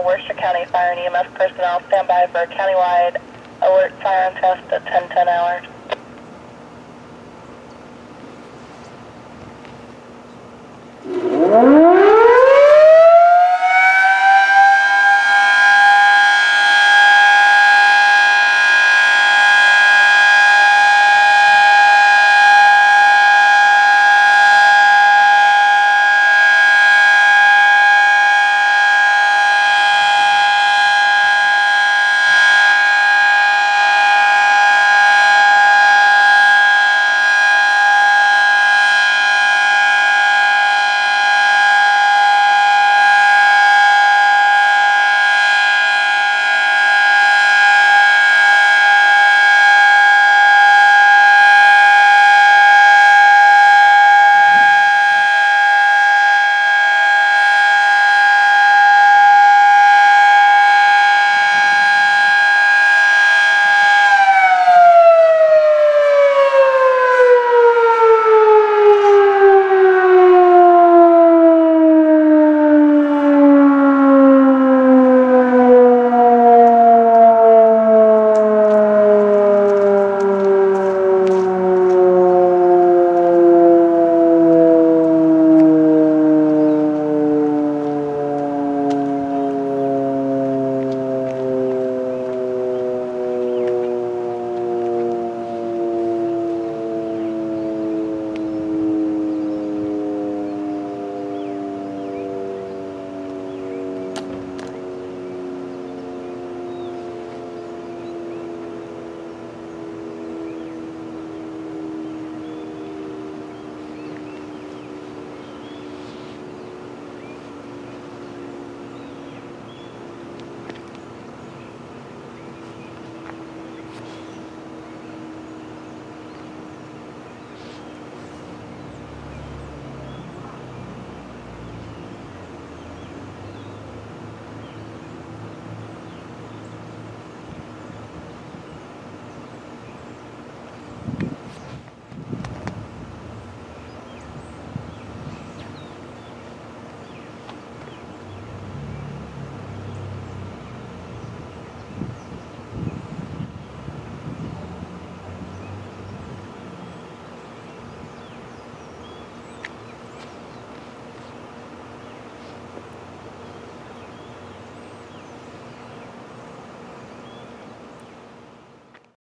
all Worcester County Fire and EMS personnel, stand by for a countywide alert fire and test at 10:10 hours.